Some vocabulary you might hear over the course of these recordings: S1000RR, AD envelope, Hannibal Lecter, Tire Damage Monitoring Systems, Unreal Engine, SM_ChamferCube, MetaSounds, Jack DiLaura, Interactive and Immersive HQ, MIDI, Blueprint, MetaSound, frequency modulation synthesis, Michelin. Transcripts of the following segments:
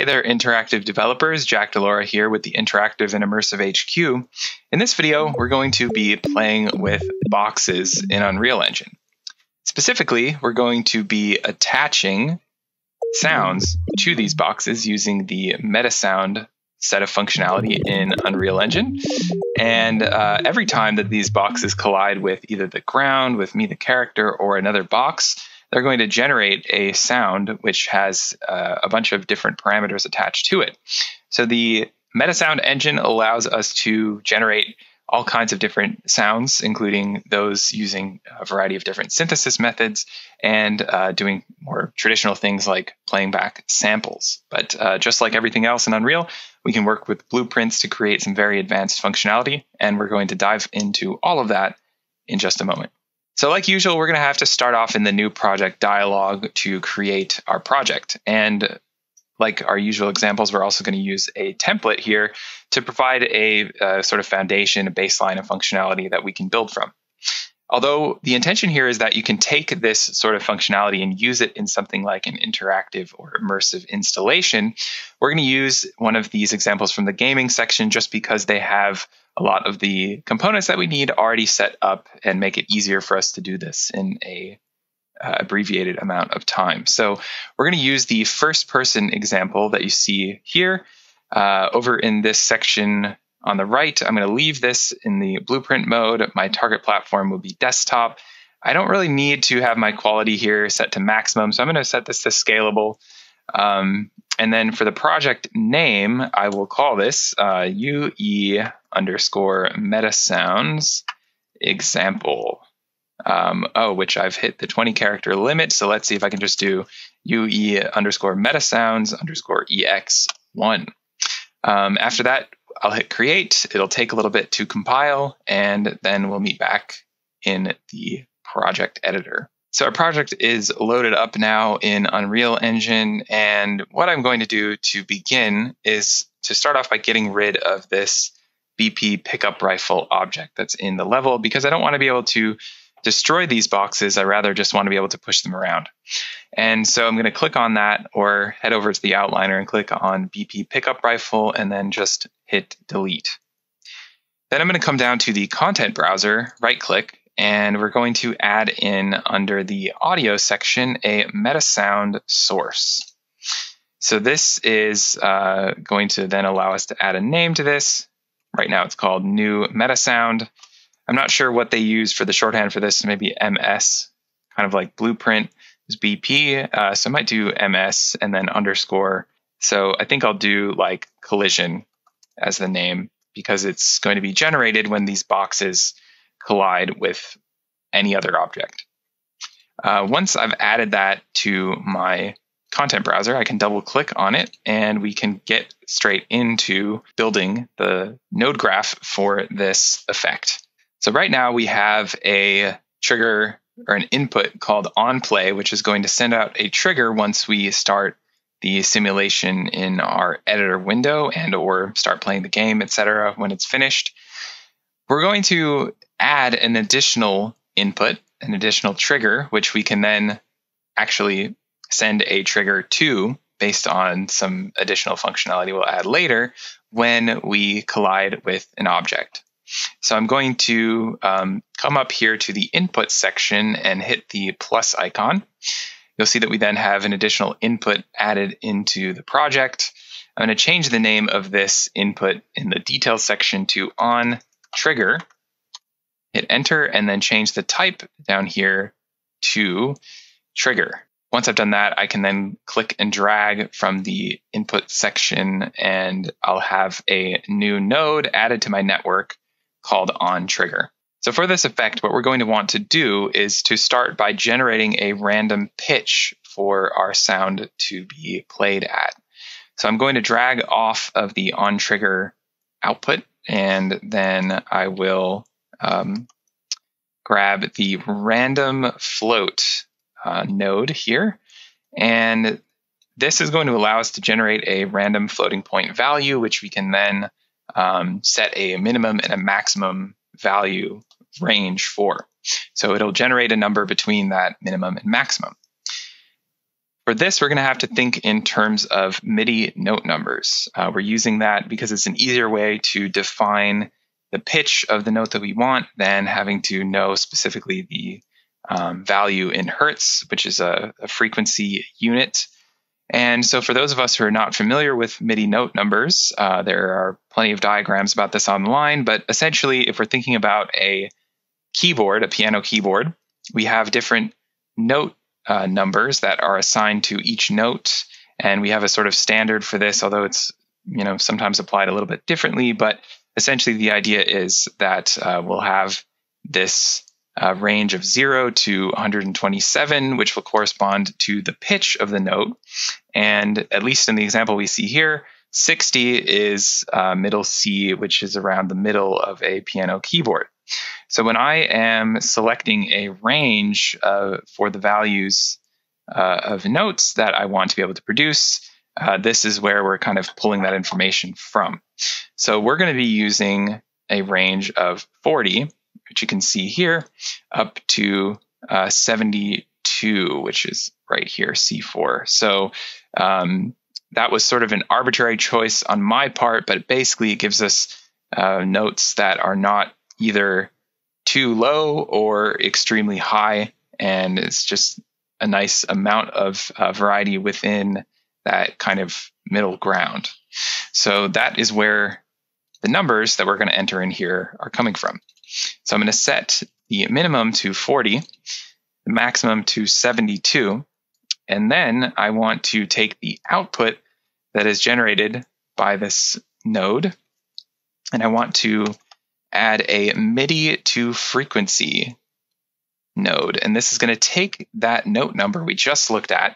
Hey there, interactive developers. Jack DiLaura here with the Interactive and Immersive HQ. In this video, we're going to be playing with boxes in Unreal Engine. Specifically, we're going to be attaching sounds to these boxes using the MetaSound set of functionality in Unreal Engine. And every time that these boxes collide with either the ground, with me, the character, or another box, they're going to generate a sound which has a bunch of different parameters attached to it. So the MetaSound engine allows us to generate all kinds of different sounds, including those using a variety of different synthesis methods and doing more traditional things like playing back samples. But just like everything else in Unreal, we can work with blueprints to create some very advanced functionality, and we're going to dive into all of that in just a moment. So like usual, we're going to have to start off in the new project dialog to create our project. And like our usual examples, we're also going to use a template here to provide a sort of foundation, a baseline of functionality that we can build from. Although the intention here is that you can take this sort of functionality and use it in something like an interactive or immersive installation, we're going to use one of these examples from the gaming section just because they have a lot of the components that we need already set up and make it easier for us to do this in a abbreviated amount of time. So we're going to use the first person example that you see here over in this section on the right. I'm going to leave this in the blueprint mode. My target platform will be desktop. I don't really need to have my quality here set to maximum, so I'm going to set this to scalable. And then for the project name, I will call this UE_MetaSounds example. Which I've hit the 20 character limit. So let's see if I can just do UE_MetaSounds_EX1. After that, I'll hit create. It'll take a little bit to compile, and then we'll meet back in the project editor. So our project is loaded up now in Unreal Engine, and what I'm going to do to begin is to start off by getting rid of this BP pickup rifle object that's in the level, because I don't want to be able to destroy these boxes. I rather just want to be able to push them around. And so I'm going to click on that, or head over to the outliner and click on BP pickup rifle, and then just hit delete. Then I'm going to come down to the content browser, right click, and we're going to add in, under the audio section, a MetaSound source. So this is going to then allow us to add a name to this. Right now it's called New MetaSound. I'm not sure what they use for the shorthand for this, maybe MS, kind of like Blueprint is BP. So I might do MS and then underscore. So I think I'll do like collision as the name, because it's going to be generated when these boxes collide with any other object. Once I've added that to my content browser, I can double click on it, and we can get straight into building the node graph for this effect. So right now we have a trigger or an input called onPlay, which is going to send out a trigger once we start the simulation in our editor window and or start playing the game, etc. when it's finished. We're going to add an additional input, an additional trigger, which we can then actually send a trigger to based on some additional functionality we'll add later when we collide with an object. So I'm going to come up here to the input section and hit the plus icon. You'll see that we then have an additional input added into the project. I'm going to change the name of this input in the details section to on trigger. Hit enter, and then change the type down here to trigger. Once I've done that, I can then click and drag from the input section, and I'll have a new node added to my network called onTrigger. So for this effect, what we're going to want to do is to start by generating a random pitch for our sound to be played at. So I'm going to drag off of the onTrigger output, and then I will grab the random float node here, and this is going to allow us to generate a random floating point value, which we can then set a minimum and a maximum value range for. So it'll generate a number between that minimum and maximum. For this, we're going to have to think in terms of MIDI note numbers. We're using that because it's an easier way to define the pitch of the note that we want than having to know specifically the value in hertz, which is a frequency unit. And so for those of us who are not familiar with MIDI note numbers, there are plenty of diagrams about this online, but essentially if we're thinking about a keyboard, a piano keyboard, we have different note numbers that are assigned to each note. And we have a sort of standard for this, although it's, you know, sometimes applied a little bit differently, but essentially the idea is that we'll have this range of 0 to 127, which will correspond to the pitch of the note. And at least in the example we see here, 60 is middle C, which is around the middle of a piano keyboard. So when I am selecting a range for the values of notes that I want to be able to produce, this is where we're kind of pulling that information from. So we're going to be using a range of 40, which you can see here, up to 72, which is right here, C4. So that was sort of an arbitrary choice on my part, but basically it gives us notes that are not either too low or extremely high, and it's just a nice amount of variety within that kind of middle ground. So that is where the numbers that we're going to enter in here are coming from. So I'm going to set the minimum to 40, the maximum to 72, and then I want to take the output that is generated by this node, and I want to add a MIDI to frequency node. And this is going to take that note number we just looked at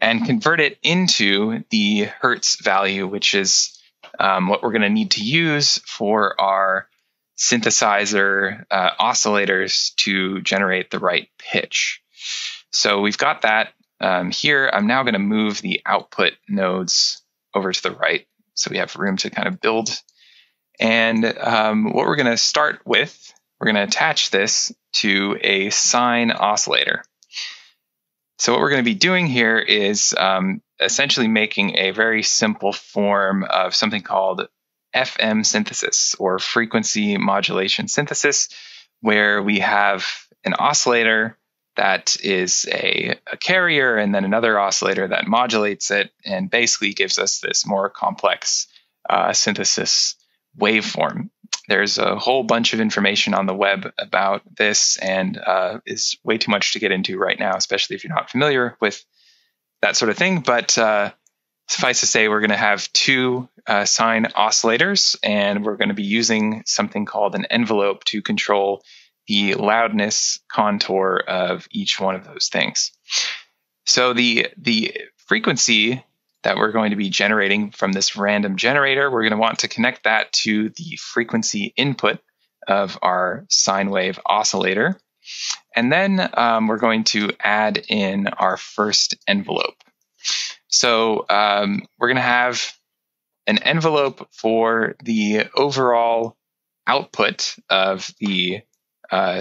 and convert it into the hertz value, which is what we're going to need to use for our synthesizer oscillators to generate the right pitch. So we've got that here. I'm now going to move the output nodes over to the right, so we have room to kind of build. And what we're going to start with, we're going to attach this to a sine oscillator. So what we're going to be doing here is essentially making a very simple form of something called FM synthesis, or frequency modulation synthesis, where we have an oscillator that is a carrier and then another oscillator that modulates it and basically gives us this more complex synthesis waveform. There's a whole bunch of information on the web about this, and is way too much to get into right now, especially if you're not familiar with that sort of thing. But suffice to say, we're going to have two sine oscillators, and we're going to be using something called an envelope to control the loudness contour of each one of those things. So the frequency that we're going to be generating from this random generator, we're going to want to connect that to the frequency input of our sine wave oscillator. And then we're going to add in our first envelope. So we're going to have an envelope for the overall output of the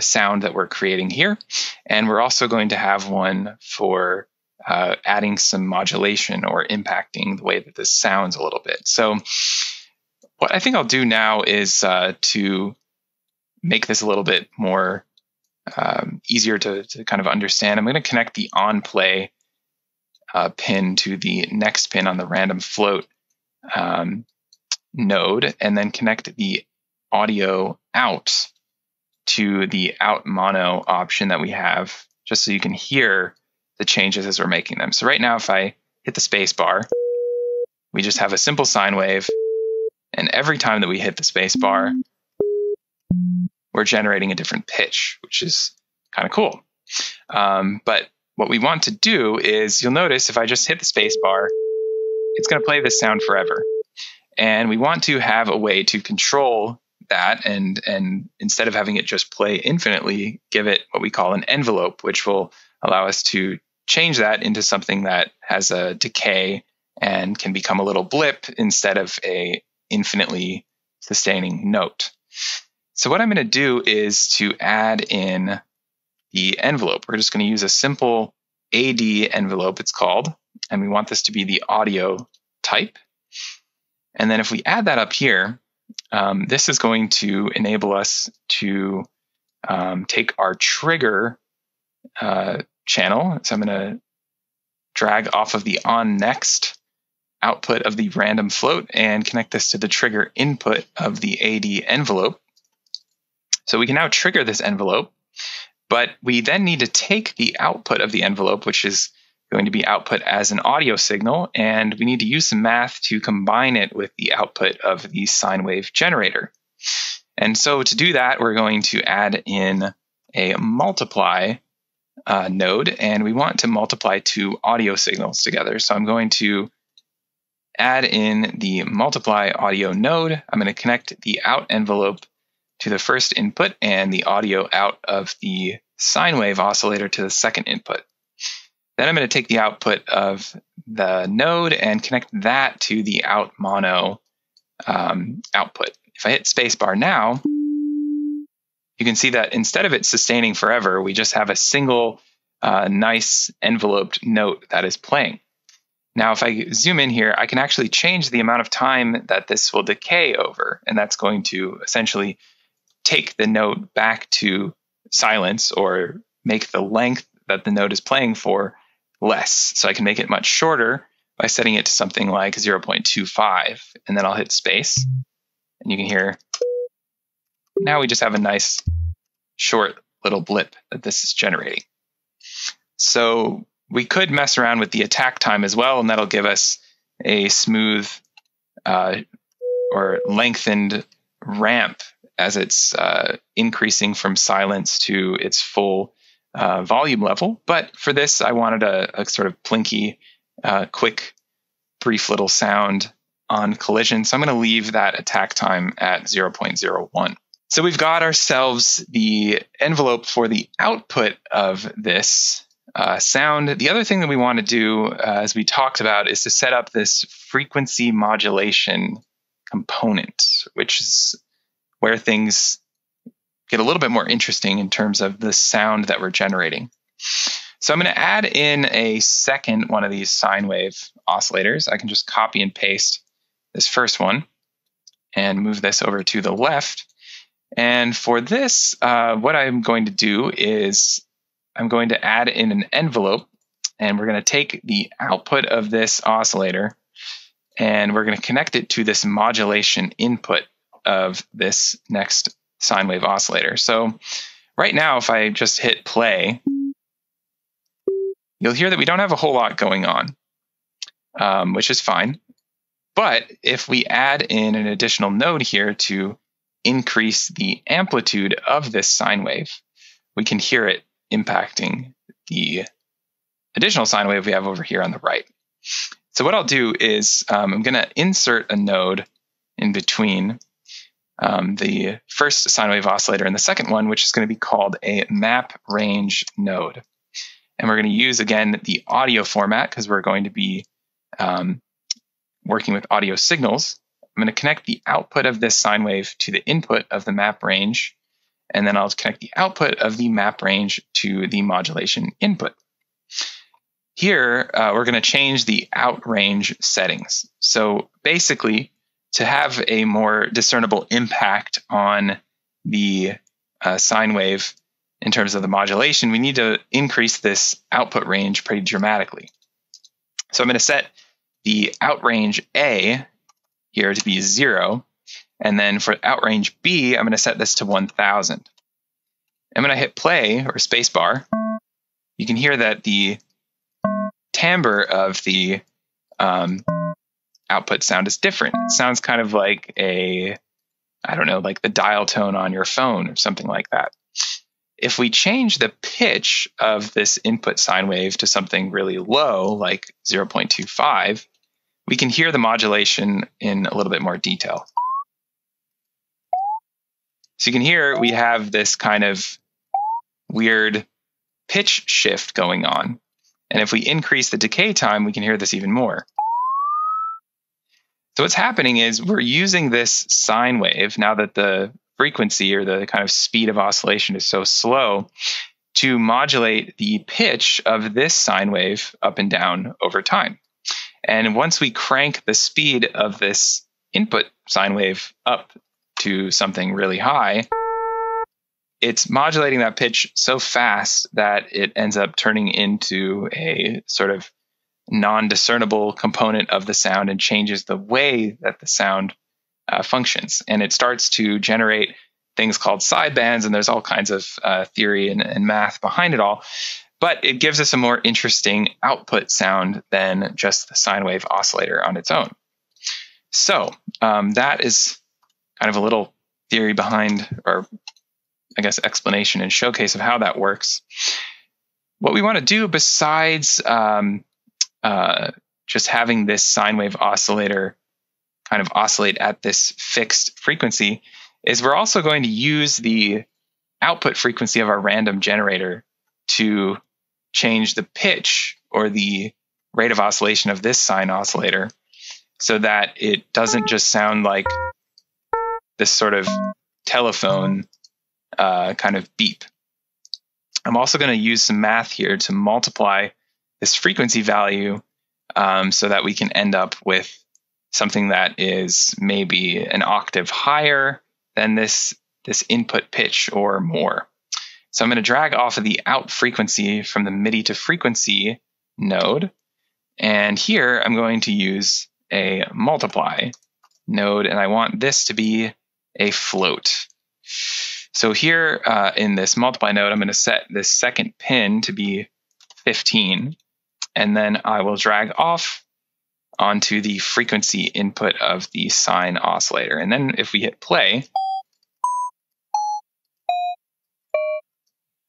sound that we're creating here. And we're also going to have one for adding some modulation or impacting the way that this sounds a little bit. So what I think I'll do now is to make this a little bit more easier to kind of understand. I'm going to connect the on play pin to the next pin on the random float node, and then connect the audio out to the out mono option that we have, just so you can hear the changes as we're making them. So right now, if I hit the space bar, we just have a simple sine wave. And every time that we hit the space bar, we're generating a different pitch, which is kind of cool. But what we want to do is, you'll notice if I just hit the space bar, it's going to play this sound forever. And we want to have a way to control that, and instead of having it just play infinitely, give it what we call an envelope, which will allow us to change that into something that has a decay and can become a little blip instead of a infinitely sustaining note. So what I'm going to do is to add in the envelope. We're just going to use a simple AD envelope, it's called, and we want this to be the audio type. And then if we add that up here, this is going to enable us to take our trigger channel. So I'm going to drag off of the on next output of the random float and connect this to the trigger input of the AD envelope. So we can now trigger this envelope, but we then need to take the output of the envelope, which is going to be output as an audio signal, and we need to use some math to combine it with the output of the sine wave generator. And so to do that, we're going to add in a multiply node, and we want to multiply two audio signals together. So I'm going to add in the multiply audio node. I'm going to connect the out envelope to the first input and the audio out of the sine wave oscillator to the second input. Then I'm going to take the output of the node and connect that to the out mono output. If I hit spacebar now, you can see that instead of it sustaining forever, we just have a single nice enveloped note that is playing. Now, if I zoom in here, I can actually change the amount of time that this will decay over, and that's going to essentially take the note back to silence or make the length that the note is playing for less. So I can make it much shorter by setting it to something like 0.25, and then I'll hit space, and you can hear now we just have a nice short little blip that this is generating. So we could mess around with the attack time as well, and that'll give us a smooth or lengthened ramp as it's increasing from silence to its full volume level. But for this, I wanted a sort of plinky, quick, brief little sound on collision. So I'm going to leave that attack time at 0.01. So we've got ourselves the envelope for the output of this sound. The other thing that we want to do, as we talked about, is to set up this frequency modulation component, which is where things get a little bit more interesting in terms of the sound that we're generating. So I'm going to add in a second one of these sine wave oscillators. I can just copy and paste this first one and move this over to the left. And for this, what I'm going to do is I'm going to add in an envelope, and we're going to take the output of this oscillator and we're going to connect it to this modulation input of this next sine wave oscillator. So right now, if I just hit play, you'll hear that we don't have a whole lot going on, which is fine. But if we add in an additional node here to increase the amplitude of this sine wave, we can hear it impacting the additional sine wave we have over here on the right. So what I'll do is I'm going to insert a node in between the first sine wave oscillator and the second one, which is going to be called a map range node. And we're going to use, again, the audio format because we're going to be working with audio signals. I'm going to connect the output of this sine wave to the input of the map range, and then I'll connect the output of the map range to the modulation input. Here, we're going to change the outrange settings. So basically, to have a more discernible impact on the sine wave in terms of the modulation, we need to increase this output range pretty dramatically. So I'm going to set the outrange A here to be 0. And then for outrange B, I'm going to set this to 1000. I'm going to hit play or spacebar. You can hear that the timbre of the output sound is different. It sounds kind of like a, I don't know, like the dial tone on your phone or something like that. If we change the pitch of this input sine wave to something really low, like 0.25, we can hear the modulation in a little bit more detail. So you can hear we have this kind of weird pitch shift going on. And if we increase the decay time, we can hear this even more. So what's happening is we're using this sine wave, now that the frequency or the kind of speed of oscillation is so slow, to modulate the pitch of this sine wave up and down over time. And once we crank the speed of this input sine wave up to something really high, it's modulating that pitch so fast that it ends up turning into a sort of non-discernible component of the sound and changes the way that the sound functions. And it starts to generate things called sidebands, and there's all kinds of theory and math behind it all. But it gives us a more interesting output sound than just the sine wave oscillator on its own. So that is kind of a little theory behind, or I guess explanation and showcase of how that works. What we want to do besides just having this sine wave oscillator kind of oscillate at this fixed frequency is we're also going to use the output frequency of our random generator to change the pitch or the rate of oscillation of this sine oscillator so that it doesn't just sound like this sort of telephone kind of beep. I'm also going to use some math here to multiply this frequency value so that we can end up with something that is maybe an octave higher than this input pitch or more. So I'm going to drag off of the out frequency from the MIDI to frequency node. And here I'm going to use a multiply node, and I want this to be a float. So here in this multiply node, I'm going to set this second pin to be 15. And then I will drag off onto the frequency input of the sine oscillator. And then if we hit play,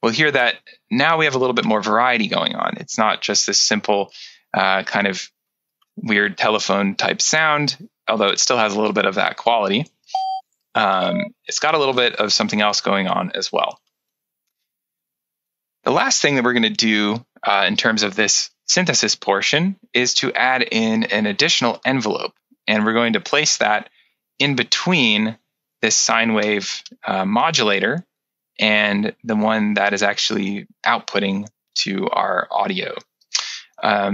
we'll hear that now we have a little bit more variety going on. It's not just this simple kind of weird telephone type sound, although it still has a little bit of that quality. It's got a little bit of something else going on as well. The last thing that we're going to do in terms of this synthesis portion is to add in an additional envelope. And we're going to place that in between this sine wave modulator and the one that is actually outputting to our audio.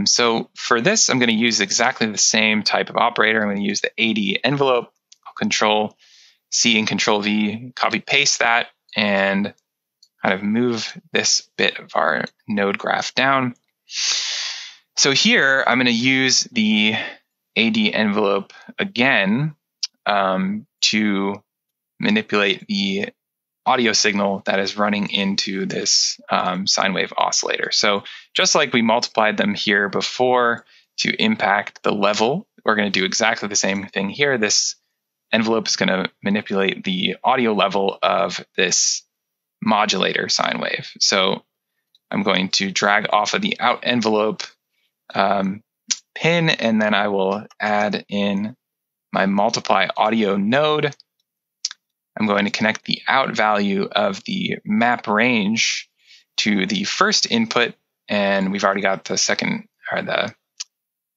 So for this, I'm going to use exactly the same type of operator. I'm going to use the AD envelope. I'll Control-C and Control-V, copy-paste that, and kind of move this bit of our node graph down. So here, I'm going to use the AD envelope again to manipulate the audio signal that is running into this sine wave oscillator. So just like we multiplied them here before to impact the level, we're going to do exactly the same thing here. This envelope is going to manipulate the audio level of this modulator sine wave. So I'm going to drag off of the out envelope pin, and then I will add in my multiply audio node. I'm going to connect the out value of the map range to the first input, and we've already got the second, or the,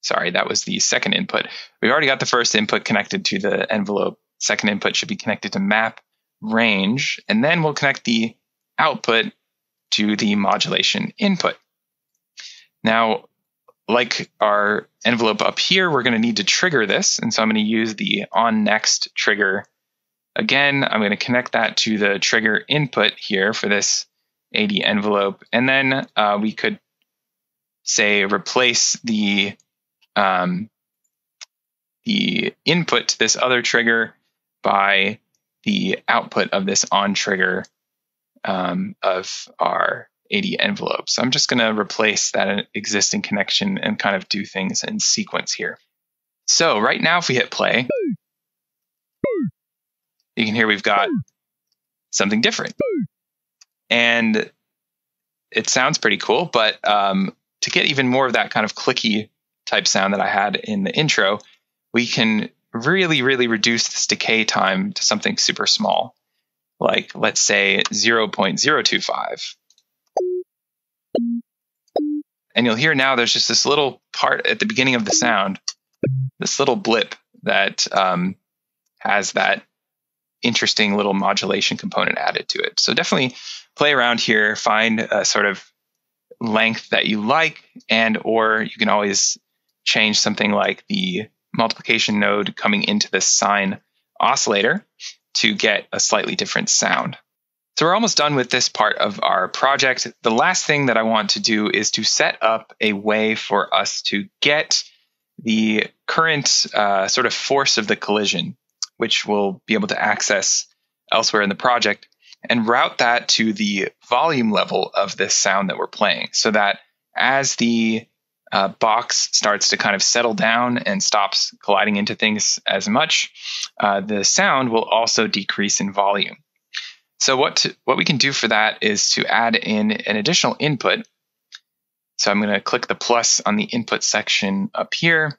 sorry, that was the second input. We've already got the first input connected to the envelope. Second input should be connected to map range, and then we'll connect the output to the modulation input. Now, like our envelope up here, we're going to need to trigger this, and so I'm going to use the on next trigger. Again, I'm going to connect that to the trigger input here for this AD envelope. And then we could say replace the input to this other trigger by the output of this on trigger of our AD envelope. So I'm just going to replace that existing connection and kind of do things in sequence here. So right now, if we hit play, you can hear we've got something different. And it sounds pretty cool, but to get even more of that kind of clicky type sound that I had in the intro, we can really, really reduce this decay time to something super small. Like, let's say 0.025. And you'll hear now there's just this little part at the beginning of the sound, this little blip that has that interesting little modulation component added to it. So definitely play around here, find a sort of length that you like, and or you can always change something like the multiplication node coming into this sine oscillator to get a slightly different sound. So we're almost done with this part of our project. The last thing that I want to do is to set up a way for us to get the current sort of force of the collision, which we'll be able to access elsewhere in the project, and route that to the volume level of this sound that we're playing, so that as the box starts to kind of settle down and stops colliding into things as much, the sound will also decrease in volume. So what we can do for that is to add in an additional input. So I'm going to click the plus on the input section up here,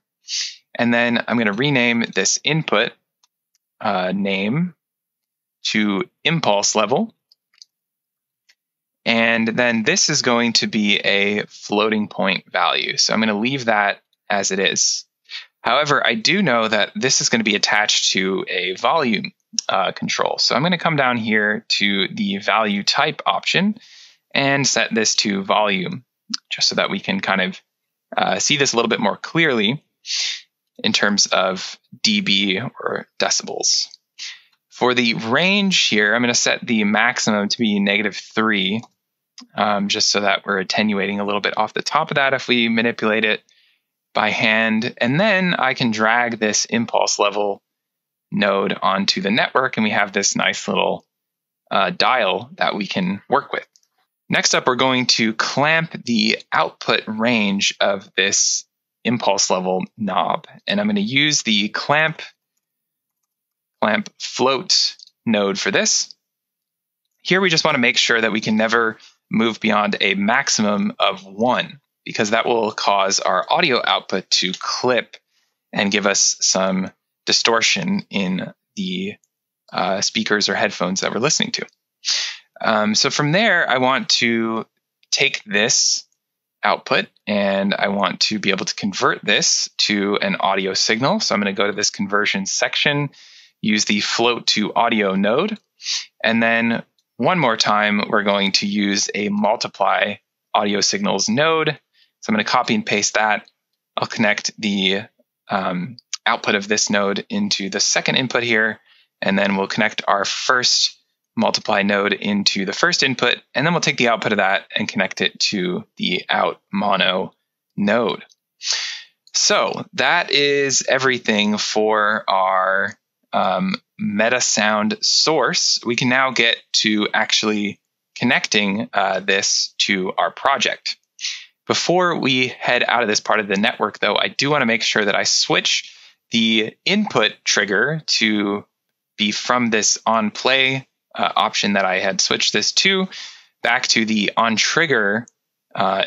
and then I'm going to rename this input name to impulse level. And then this is going to be a floating point value. So I'm going to leave that as it is. However, I do know that this is going to be attached to a volume control. So I'm going to come down here to the value type option and set this to volume, just so that we can kind of see this a little bit more clearly in terms of dB or decibels. For the range here, I'm going to set the maximum to be -3, just so that we're attenuating a little bit off the top of that if we manipulate it by hand. And then I can drag this impulse level node onto the network, and we have this nice little dial that we can work with. Next up, we're going to clamp the output range of this impulse level knob. And I'm going to use the clamp float node for this. Here we just want to make sure that we can never move beyond a maximum of 1, because that will cause our audio output to clip and give us some distortion in the speakers or headphones that we're listening to. So from there, I want to take this output and I want to be able to convert this to an audio signal. So I'm going to go to this conversion section, use the float to audio node, and then one more time, we're going to use a multiply audio signals node. So I'm going to copy and paste that. I'll connect the output of this node into the second input here, and then we'll connect our first multiply node into the first input, and then we'll take the output of that and connect it to the out mono node. So that is everything for our MetaSound source. We can now get to actually connecting this to our project. Before we head out of this part of the network, though, I do want to make sure that I switch the input trigger to be from this on play option that I had switched this to back to the on trigger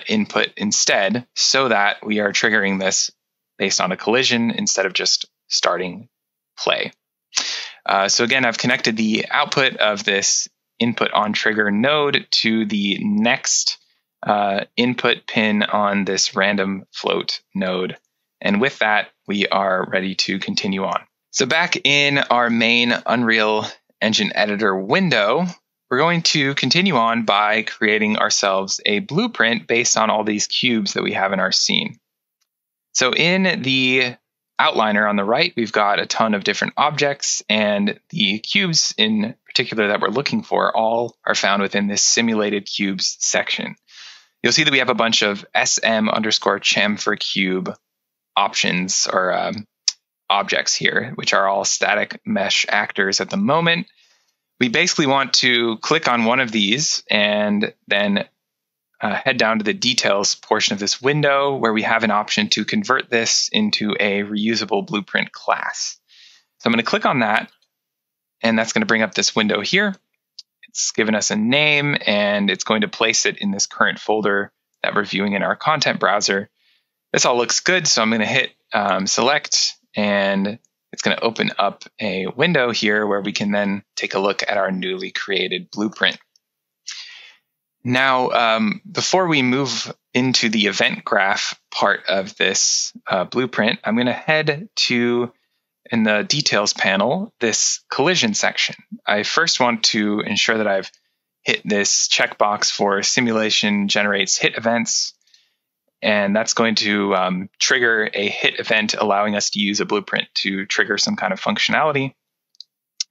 input instead, so that we are triggering this based on a collision instead of just starting play. So again, I've connected the output of this input on trigger node to the next input pin on this random float node. And with that, we are ready to continue on. So back in our main Unreal Engine editor window, we're going to continue on by creating ourselves a blueprint based on all these cubes that we have in our scene. So in the outliner on the right, we've got a ton of different objects, and the cubes in particular that we're looking for all are found within this simulated cubes section. You'll see that we have a bunch of SM_ChamferCube options or objects here, which are all static mesh actors at the moment. We basically want to click on one of these and then head down to the details portion of this window, where we have an option to convert this into a reusable blueprint class. So I'm going to click on that, and that's going to bring up this window here. It's given us a name, and it's going to place it in this current folder that we're viewing in our content browser. This all looks good, so I'm going to hit select, and it's going to open up a window here where we can then take a look at our newly created blueprint. Now, before we move into the event graph part of this blueprint, I'm going to head to in the details panel, this collision section. I first want to ensure that I've hit this checkbox for simulation generates hit events. And that's going to trigger a hit event, allowing us to use a blueprint to trigger some kind of functionality.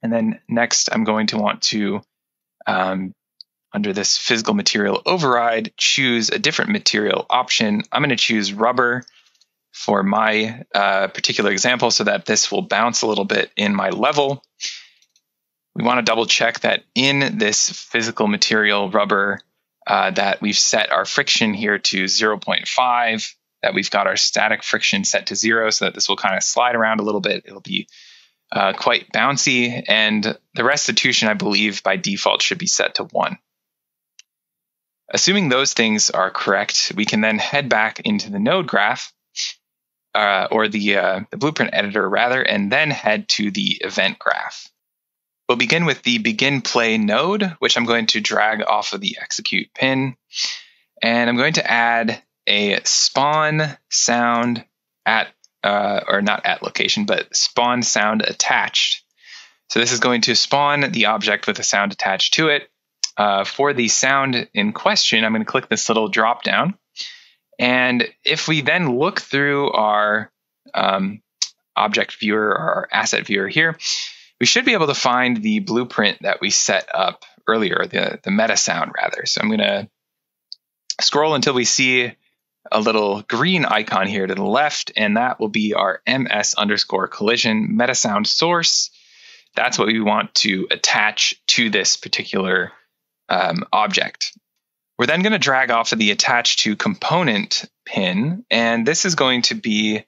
And then next, I'm going to want to, under this physical material override, choose a different material option. I'm going to choose rubber for my particular example so that this will bounce a little bit in my level. We want to double check that in this physical material rubber that we've set our friction here to 0.5, that we've got our static friction set to 0 so that this will kind of slide around a little bit. It'll be quite bouncy, and the restitution, I believe, by default should be set to 1. Assuming those things are correct, we can then head back into the node graph, or the blueprint editor rather, and then head to the event graph. We'll begin with the begin play node, which I'm going to drag off of the execute pin. And I'm going to add a spawn sound at, or not at location, but spawn sound attached. So this is going to spawn the object with a sound attached to it. For the sound in question, I'm going to click this little drop down. And if we then look through our object viewer, or our asset viewer here, we should be able to find the blueprint that we set up earlier, the MetaSound rather. So I'm going to scroll until we see a little green icon here to the left, and that will be our ms_collision MetaSound source. That's what we want to attach to this particular object. We're then going to drag off of the attach to component pin, and this is going to be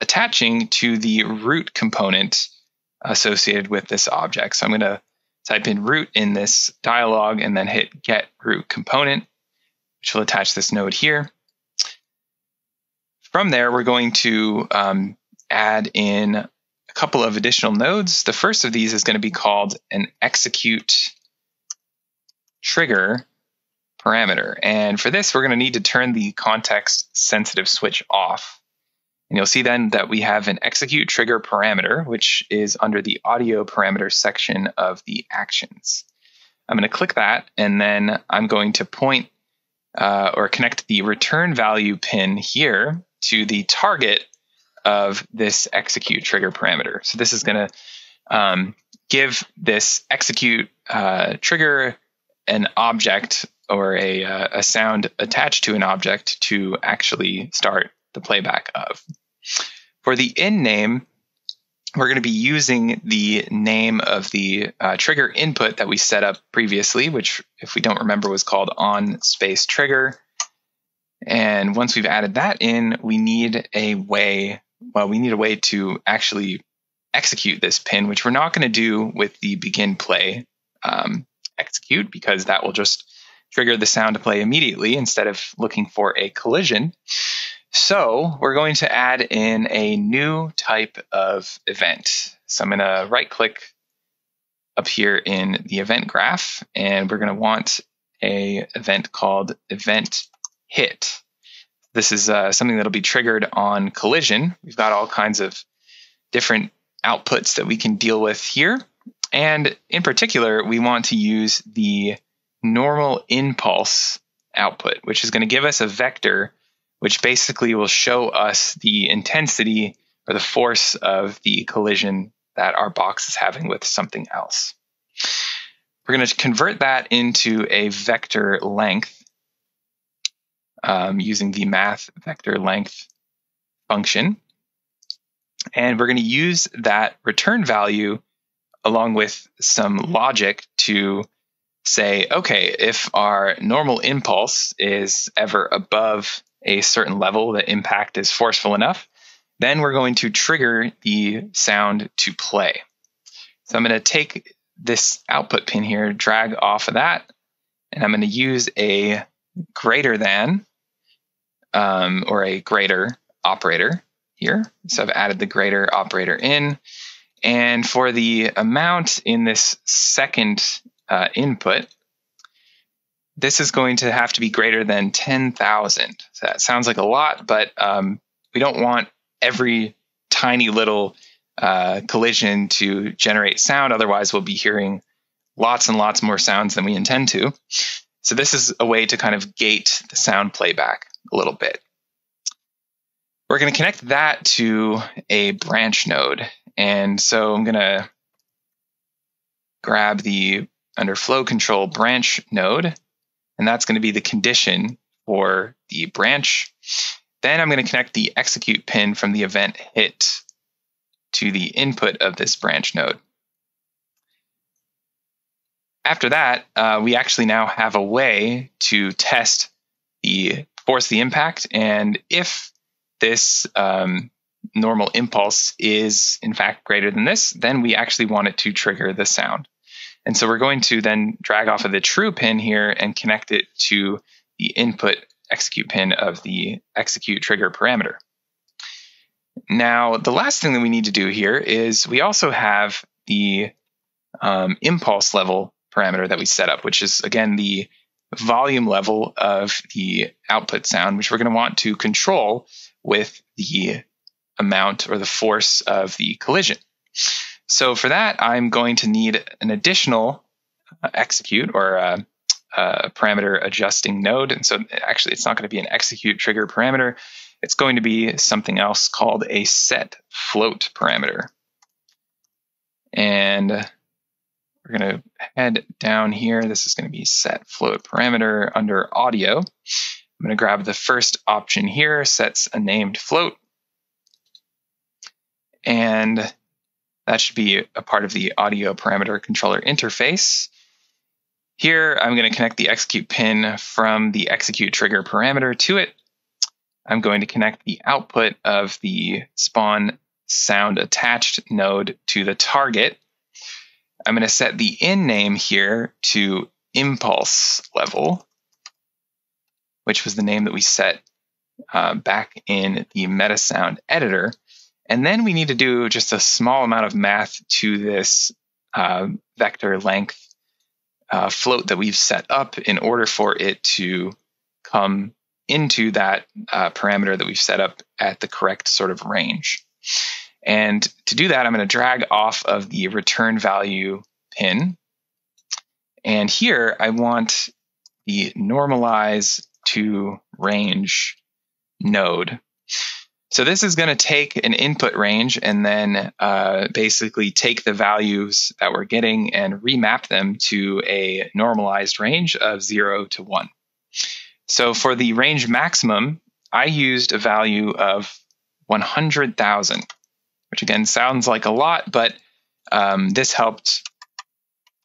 attaching to the root component associated with this object. So I'm going to type in root in this dialog and then hit get root component, which will attach this node here. From there, we're going to add in a couple of additional nodes. The first of these is going to be called an execute trigger parameter. And for this, we're going to need to turn the context sensitive switch off. And you'll see then that we have an execute trigger parameter, which is under the audio parameter section of the actions. I'm going to click that, and then I'm going to point or connect the return value pin here to the target of this execute trigger parameter. So this is going to give this execute trigger an object, or a sound attached to an object, to actually start the playback of. For the in name, we're going to be using the name of the trigger input that we set up previously, which, if we don't remember, was called on space trigger. And once we've added that in, we need a way, well, we need a way to actually execute this pin, which we're not going to do with the begin play execute, because that will just trigger the sound to play immediately instead of looking for a collision. So we're going to add in a new type of event. So I'm going to right click up here in the event graph, and we're going to want a event called event hit. This is something that'll be triggered on collision. We've got all kinds of different outputs that we can deal with here. And in particular, we want to use the normal impulse output, which is going to give us a vector which basically will show us the intensity or the force of the collision that our box is having with something else. We're going to convert that into a vector length using the math vector length function. And we're going to use that return value along with some logic to say, okay, if our normal impulse is ever above a certain level, the impact is forceful enough, then we're going to trigger the sound to play. So I'm going to take this output pin here, drag off of that, and I'm going to use a greater than or a greater operator here. So I've added the greater operator in. And for the amount in this second input, this is going to have to be greater than 10,000. So that sounds like a lot, but we don't want every tiny little collision to generate sound. Otherwise, we'll be hearing lots and lots more sounds than we intend to. So this is a way to kind of gate the sound playback a little bit. We're going to connect that to a branch node. And so I'm going to grab the under flow control branch node, and that's going to be the condition for the branch. Then I'm going to connect the execute pin from the event hit to the input of this branch node. After that, we actually now have a way to test the force, the impact, and if this normal impulse is in fact greater than this, then we actually want it to trigger the sound. And so we're going to then drag off of the true pin here and connect it to the input execute pin of the execute trigger parameter. Now, the last thing that we need to do here is we also have the impulse level parameter that we set up, which is, again, the volume level of the output sound, which we're going to want to control with the amount or the force of the collision. So for that, I'm going to need an additional execute or parameter adjusting node. And so actually, it's not going to be an execute trigger parameter. It's going to be something else called a set float parameter. And we're going to head down here. This is going to be set float parameter under audio. I'm going to grab the first option here, sets a named float. And that should be a part of the audio parameter controller interface. Here, I'm going to connect the execute pin from the execute trigger parameter to it. I'm going to connect the output of the spawn sound attached node to the target. I'm going to set the in name here to impulse level, which was the name that we set back in the MetaSound editor. And then we need to do just a small amount of math to this vector length float that we've set up in order for it to come into that parameter that we've set up at the correct sort of range. And to do that, I'm going to drag off of the return value pin. And here I want the normalize to range node. So this is going to take an input range and then basically take the values that we're getting and remap them to a normalized range of 0 to 1. So for the range maximum, I used a value of 100,000, which again sounds like a lot, but this helped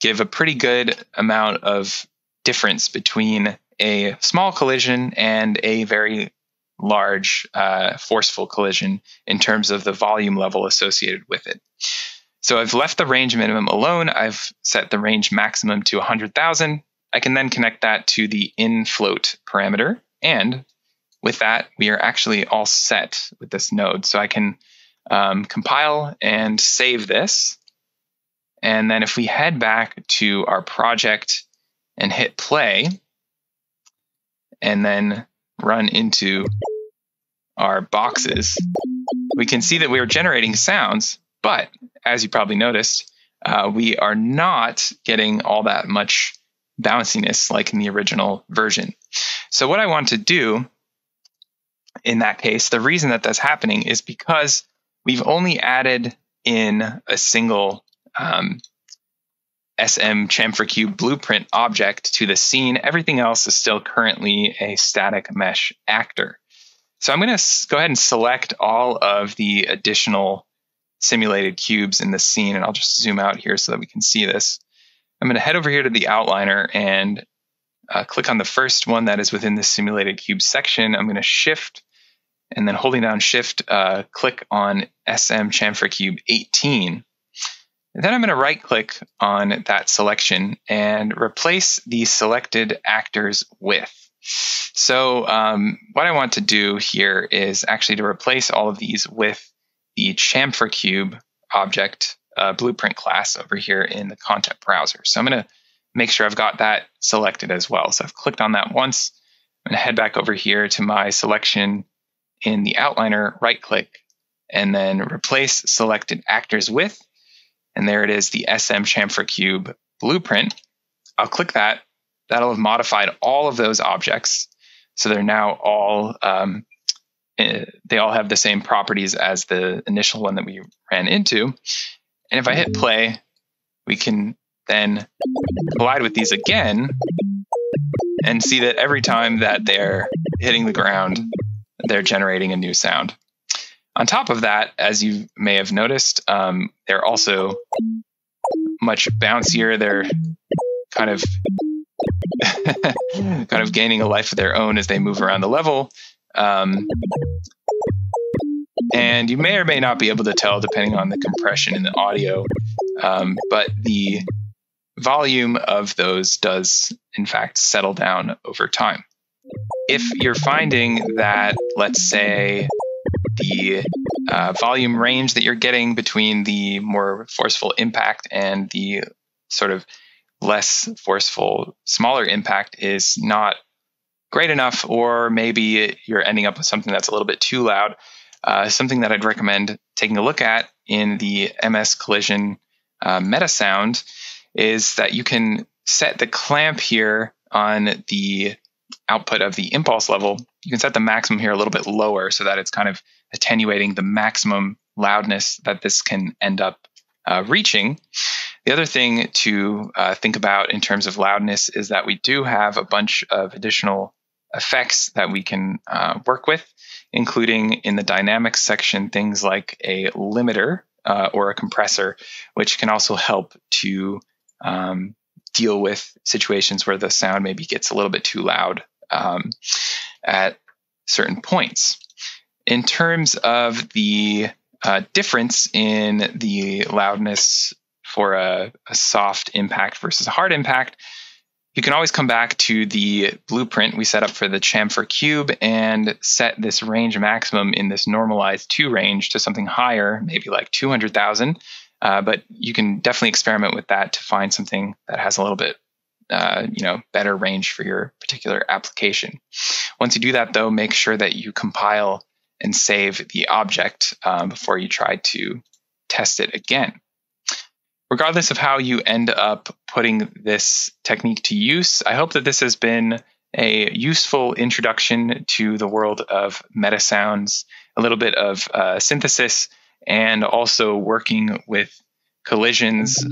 give a pretty good amount of difference between a small collision and a very large forceful collision in terms of the volume level associated with it. So I've left the range minimum alone. I've set the range maximum to 100,000. I can then connect that to the in float parameter. And with that, we are actually all set with this node. So I can compile and save this. And then if we head back to our project and hit play, and then run into our boxes, we can see that we are generating sounds, but as you probably noticed, we are not getting all that much bounciness like in the original version. So what I want to do in that case, the reason that that's happening is because we've only added in a single SM_ChamferCube Blueprint object to the scene. Everything else is still currently a static mesh actor. So I'm going to go ahead and select all of the additional simulated cubes in the scene, and I'll just zoom out here so that we can see this. I'm going to head over here to the outliner and click on the first one that is within the simulated cube section. I'm going to shift and then holding down shift, click on SM_ChamferCube 18. Then I'm going to right-click on that selection and replace the selected actors with. So what I want to do here is actually to replace all of these with the ChamferCube object Blueprint class over here in the content browser. So I'm going to make sure I've got that selected as well. So I've clicked on that once. I'm going to head back over here to my selection in the outliner, right-click, and then replace selected actors with, and there it is, the SM_ChamferCube blueprint. I'll click that. That'll have modified all of those objects. So they're now all, they all have the same properties as the initial one that we ran into. And if I hit play, we can then collide with these again and see that every time that they're hitting the ground, they're generating a new sound. On top of that, as you may have noticed, they're also much bouncier. They're kind of gaining a life of their own as they move around the level. And you may or may not be able to tell depending on the compression in the audio, but the volume of those does in fact settle down over time. If you're finding that, let's say, the volume range that you're getting between the more forceful impact and the sort of less forceful, smaller impact is not great enough, or maybe you're ending up with something that's a little bit too loud, something that I'd recommend taking a look at in the MS Collision MetaSound is that you can set the clamp here on the output of the impulse level. You can set the maximum here a little bit lower so that it's kind of attenuating the maximum loudness that this can end up reaching. The other thing to think about in terms of loudness is that we do have a bunch of additional effects that we can work with, including in the dynamics section, things like a limiter or a compressor, which can also help to deal with situations where the sound maybe gets a little bit too loud at certain points. In terms of the difference in the loudness for a soft impact versus a hard impact, you can always come back to the blueprint we set up for the ChamferCube and set this range maximum in this normalized 2 range to something higher, maybe like 200,000. But you can definitely experiment with that to find something that has a little bit better range for your particular application. Once you do that, though, make sure that you compile and save the object before you try to test it again. Regardless of how you end up putting this technique to use, I hope that this has been a useful introduction to the world of MetaSounds, a little bit of synthesis, and also working with collisions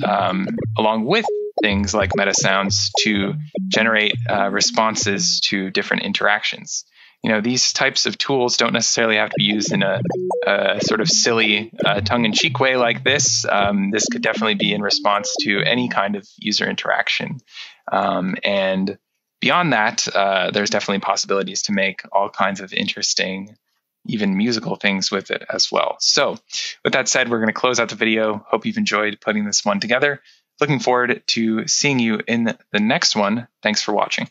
along with things like MetaSounds to generate responses to different interactions. You know, these types of tools don't necessarily have to be used in a sort of silly tongue-in-cheek way like this. This could definitely be in response to any kind of user interaction. And beyond that, there's definitely possibilities to make all kinds of interesting, even musical things with it as well. So with that said, we're going to close out the video. Hope you've enjoyed putting this one together. Looking forward to seeing you in the next one. Thanks for watching.